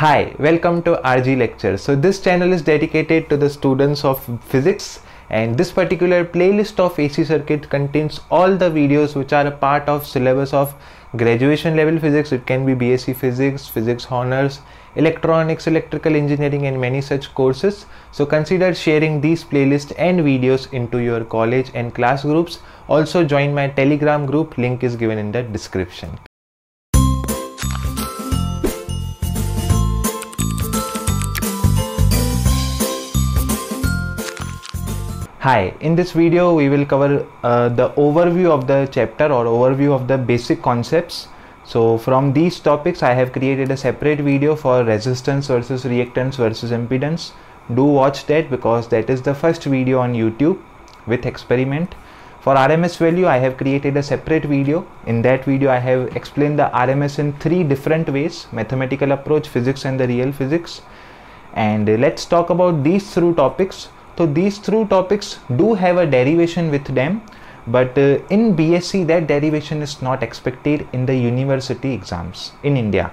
Hi, welcome to RG Lectures. So this channel is dedicated to the students of physics, and this particular playlist of AC circuit contains all the videos which are a part of syllabus of graduation level physics. It can be BSc Physics, Physics Honours, Electronics, Electrical Engineering and many such courses. So consider sharing these playlists and videos into your college and class groups. Also join my Telegram group, link is given in the description. Hi, in this video we will cover the overview of the chapter or overview of the basic concepts. So from these topics I have created a separate video for resistance versus reactance versus impedance. Do watch that because that is the first video on YouTube with experiment. For RMS value I have created a separate video. In that video I have explained the RMS in three different ways: mathematical approach, physics and the real physics. And let's talk about these three topics. So these two topics do have a derivation with them, but in BSc that derivation is not expected in the university exams in India.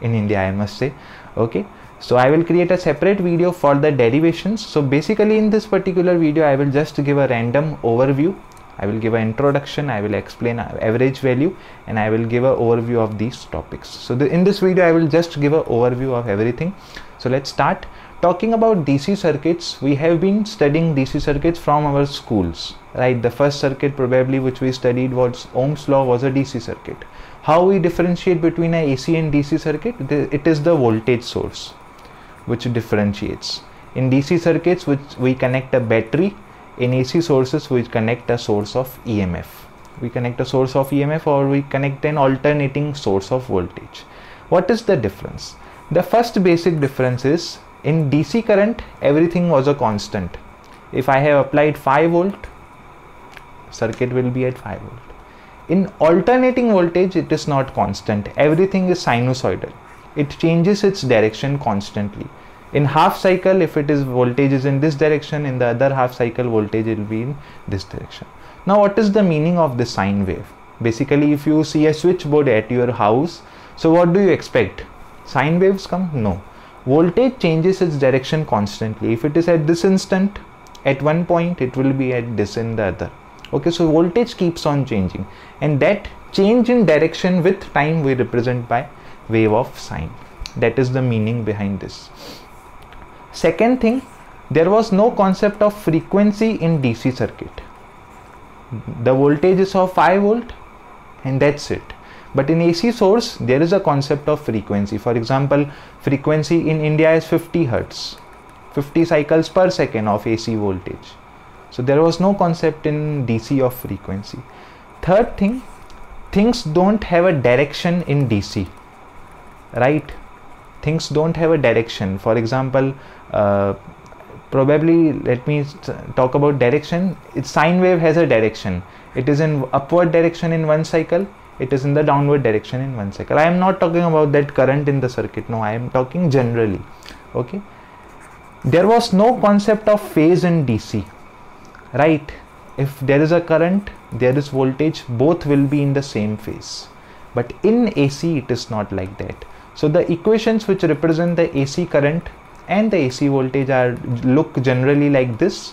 I must say, okay. So I will create a separate video for the derivations. So basically in this particular video I will just give a random overview. I will give an introduction, I will explain average value, and I will give an overview of these topics. So in this video I will just give an overview of everything. So let's start. Talking about DC circuits, we have been studying DC circuits from our schools, right? The first circuit probably which we studied was Ohm's law, was a DC circuit. How we differentiate between an AC and DC circuit? It is the voltage source which differentiates. In DC circuits which we connect a battery, in AC sources we connect a source of EMF. We connect a source of EMF or we connect an alternating source of voltage. What is the difference? The first basic difference is, in DC current everything was a constant. If I have applied 5 volt, circuit will be at 5 volt. In alternating voltage it is not constant, everything is sinusoidal, it changes its direction constantly. In half cycle, if it is voltage is in this direction, in the other half cycle voltage will be in this direction. Now what is the meaning of the sine wave? Basically if you see a switchboard at your house, so what do you expect? Sine waves come? No. Voltage changes its direction constantly. If it is at this instant at one point, it will be at this in the other. Okay, so voltage keeps on changing, and that change in direction with time we represent by wave of sine. That is the meaning behind this. Second thing, there was no concept of frequency in DC circuit. The voltage is of 5 volt and that's it. But in AC source, there is a concept of frequency. For example, frequency in India is 50 Hertz, 50 cycles per second of AC voltage. So there was no concept in DC of frequency. Third thing, things don't have a direction in DC, right? Things don't have a direction. For example, probably let me talk about direction. Its sine wave has a direction. It is in upward direction in one cycle. It is in the downward direction in one cycle. I am not talking about that current in the circuit. No, I am talking generally. Okay. There was no concept of phase in DC, right? If there is a current, there is voltage, both will be in the same phase. But in AC, it is not like that. So the equations which represent the AC current and the AC voltage are look generally like this.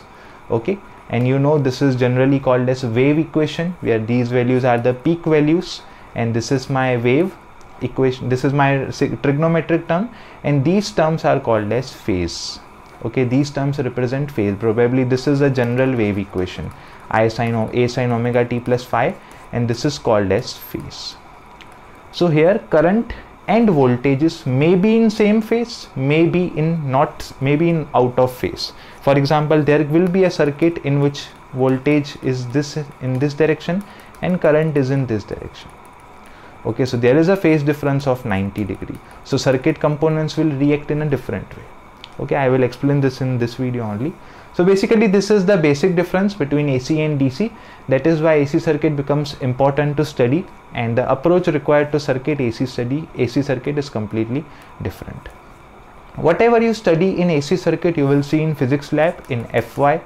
Okay. And you know this is generally called as wave equation, where these values are the peak values, and this is my wave equation, this is my trigonometric term, and these terms are called as phase. Okay, these terms represent phase. Probably this is a general wave equation, A sin omega t plus phi, and this is called as phase. So here current and voltages may be in same phase, may be in not, may be in out of phase. For example, there will be a circuit in which voltage is this in this direction and current is in this direction. Okay, so there is a phase difference of 90 degrees. So circuit components will react in a different way. Okay, I will explain this in this video only. So basically this is the basic difference between AC and DC. That is why AC circuit becomes important to study, and the approach required to circuit AC circuit is completely different. Whatever you study in AC circuit you will see in physics lab, in FY,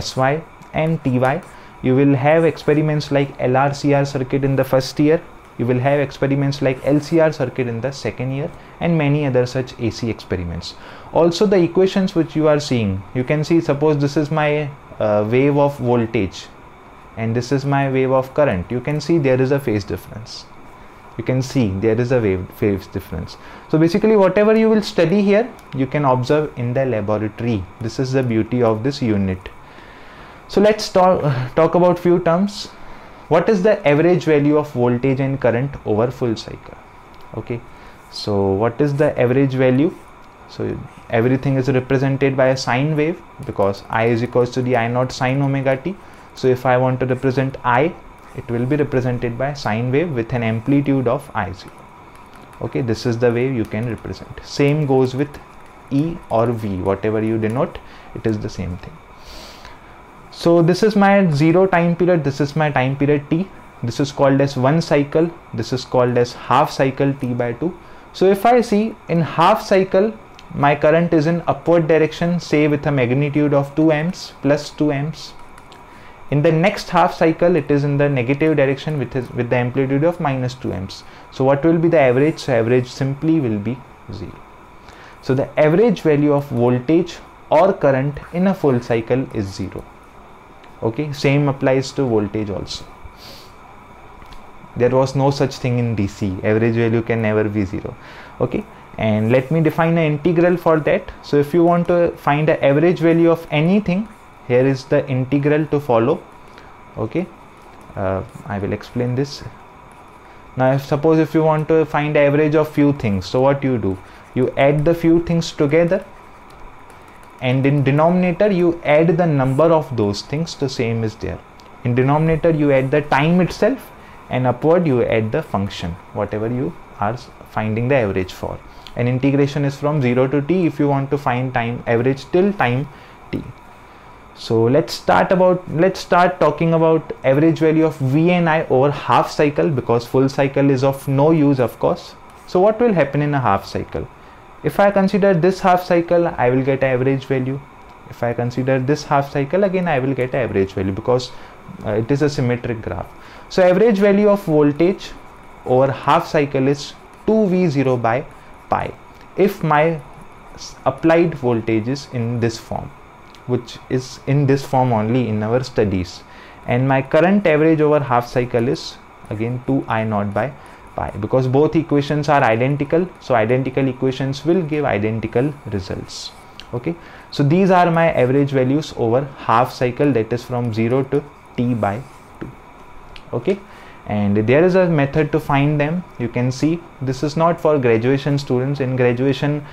SY and TY. You will have experiments like LRCR circuit in the first year, you will have experiments like LCR circuit in the second year and many other such AC experiments. Also the equations which you are seeing, you can see, suppose this is my wave of voltage and this is my wave of current. You can see there is a phase difference. You can see there is a phase difference. So basically whatever you will study here, you can observe in the laboratory. This is the beauty of this unit. So let's talk about few terms. What is the average value of voltage and current over full cycle? Okay, so what is the average value? So everything is represented by a sine wave, because I is equals to the I naught sine omega t. So if I want to represent I, it will be represented by sine wave with an amplitude of I0. Okay, this is the way you can represent. Same goes with E or V, whatever you denote, it is the same thing. So this is my zero time period, this is my time period T, this is called as one cycle, this is called as half cycle T/2. So if I see in half cycle, my current is in upward direction, say with a magnitude of 2 amps plus 2 amps. In the next half cycle, it is in the negative direction with the amplitude of minus 2 amps. So what will be the average? So average simply will be 0. So the average value of voltage or current in a full cycle is 0. Okay, same applies to voltage also. There was no such thing in DC. Average value can never be 0. Okay, and let me define an integral for that. So if you want to find the average value of anything, here is the integral to follow. Okay, I will explain this now. If suppose if you want to find the average of few things, so what you do, you add the few things together and in denominator you add the number of those things. The same is there. In denominator you add the time itself and upward you add the function whatever you are finding the average for. And integration is from 0 to t if you want to find time average till time t. So let's start talking about average value of V and I over half cycle, because full cycle is of no use, of course. So what will happen in a half cycle? If I consider this half cycle, I will get average value. If I consider this half cycle, again I will get average value, because it is a symmetric graph. So average value of voltage over half cycle is 2V0/pi if my applied voltage is in this form, which is in this form only in our studies. And my current average over half cycle is again 2I0/pi, because both equations are identical, so identical equations will give identical results. Okay, so these are my average values over half cycle, that is from 0 to T/2. Okay, and there is a method to find them. You can see this is not for graduation students. In graduation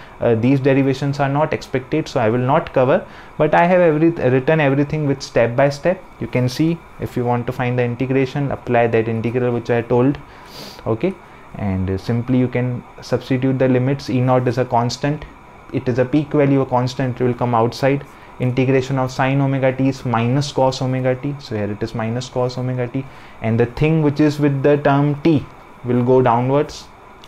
these derivations are not expected, so I will not cover, but I have written everything with step by step. You can see if you want to find the integration, apply that integral which I told. Okay, and simply you can substitute the limits. E naught is a constant, it is a peak value, a constant, it will come outside. Integration of sine omega t is minus cos omega t, so here it is minus cos omega t, and the thing which is with the term t will go downwards,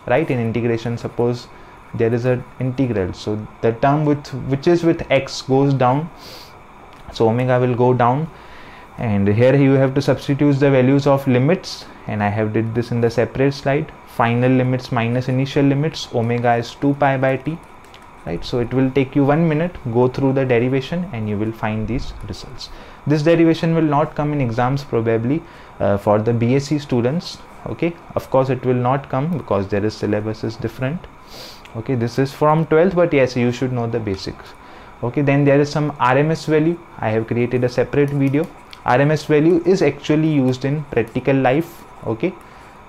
right? In integration, suppose there is an integral, so the term which is with x goes down, so omega will go down. And here you have to substitute the values of limits, and I have did this in the separate slide. Final limits minus initial limits, omega is 2π/t. Right, so it will take you 1 minute, go through the derivation and you will find these results. This derivation will not come in exams probably for the BSc students. Okay, of course it will not come because there is syllabus is different. Okay, this is from 12th, but yes, you should know the basics. Okay, then there is some RMS value. I have created a separate video. RMS value is actually used in practical life. Okay,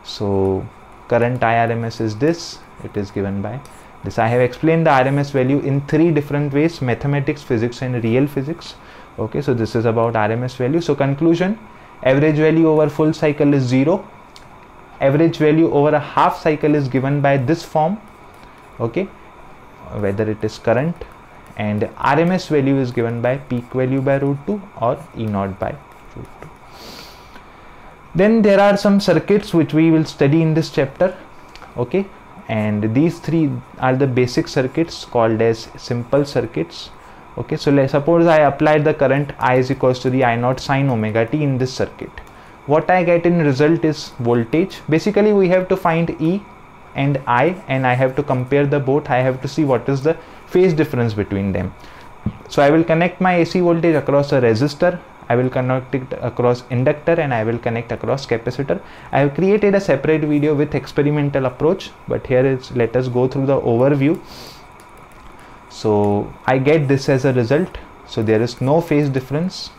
so current IRMS is this, it is given by this. I have explained the RMS value in 3 different ways: mathematics, physics and real physics. Okay, so this is about RMS value. So conclusion, average value over full cycle is 0. Average value over a half cycle is given by this form, okay, whether it is current, and RMS value is given by peak value by √2 or E0/√2. Then there are some circuits which we will study in this chapter. Okay, and these 3 are the basic circuits called as simple circuits. Okay, so let's suppose I applied the current I is equals to the I naught sine omega t in this circuit. what I get in result is voltage. Basically we have to find E and I, and I have to compare the both. I have to see what is the phase difference between them. So I will connect my AC voltage across a resistor, I will connect it across inductor, and I will connect across capacitor. I have created a separate video with experimental approach, but here is, let us go through the overview. So I get this as a result. So there is no phase difference,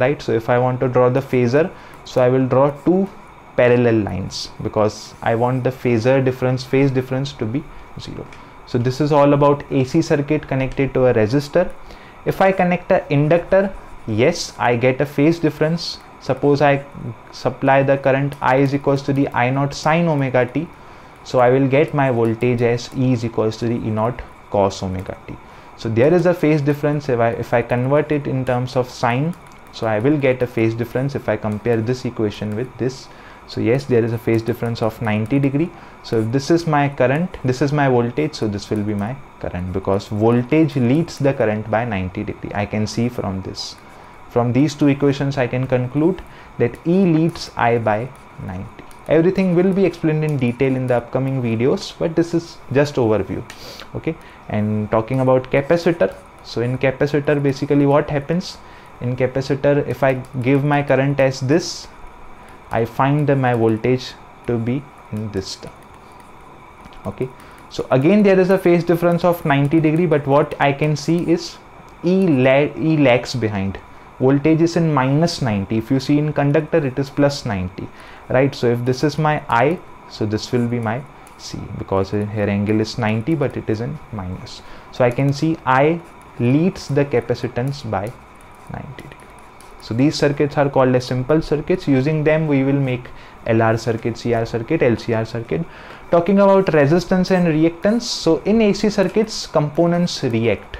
right? So if I want to draw the phasor, so I will draw two parallel lines because I want the phasor difference, phase difference to be zero. So this is all about AC circuit connected to a resistor. If I connect an inductor, yes, I get a phase difference. Suppose I supply the current I is equals to the I naught sine omega t, so I will get my voltage as E is equals to the E naught cos omega t. So there is a phase difference. If I convert it in terms of sine, so I will get a phase difference if I compare this equation with this. So yes, there is a phase difference of 90 degree. So if this is my current, this is my voltage, so this will be my current because voltage leads the current by 90 degree. I can see from this, from these two equations I can conclude that E leads I by 90. Everything will be explained in detail in the upcoming videos, but this is just overview. Okay, and talking about capacitor, so in capacitor basically what happens in capacitor, if I give my current as this, I find my voltage to be in this term. Okay, so again there is a phase difference of 90 degree, but what I can see is E lags behind. Voltage is in -90. If you see in conductor, it is +90, right? So if this is my I, so this will be my C because here angle is 90, but it is in minus. So I can see I leads the capacitance by 90 degree. So these circuits are called as simple circuits. Using them we will make LR circuit, CR circuit, LCR circuit. Talking about resistance and reactance, so in AC circuits components react.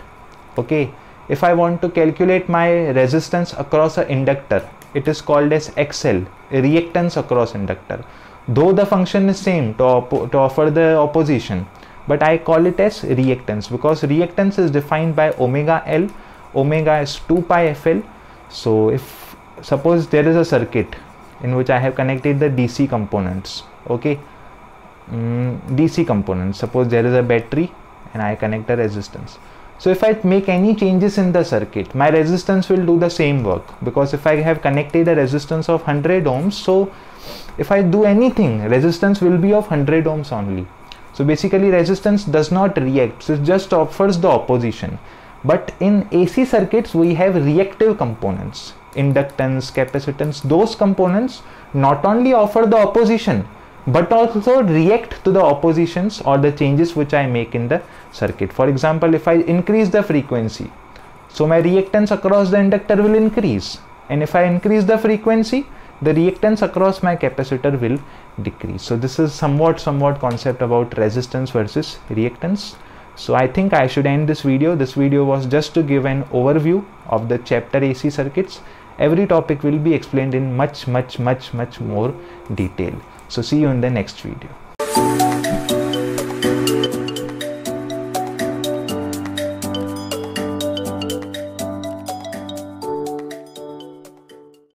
Okay, if I want to calculate my resistance across an inductor, it is called as XL, reactance across inductor, though the function is same to offer the opposition, but I call it as reactance because reactance is defined by omega L. Omega is 2 pi FL. So if suppose there is a circuit in which I have connected the DC components, okay, DC components, suppose there is a battery and I connect a resistance. So if I make any changes in the circuit, my resistance will do the same work because if I have connected a resistance of 100 ohms, so if I do anything, resistance will be of 100 ohms only. So basically resistance does not react, so it just offers the opposition. But in AC circuits we have reactive components, inductance, capacitance. Those components not only offer the opposition but also react to the oppositions or the changes which I make in the circuit. For example, if I increase the frequency, so my reactance across the inductor will increase, and if I increase the frequency, the reactance across my capacitor will decrease. So this is somewhat concept about resistance versus reactance. So I think I should end this video. This video was just to give an overview of the chapter AC circuits. Every topic will be explained in much more detail. So see you in the next video.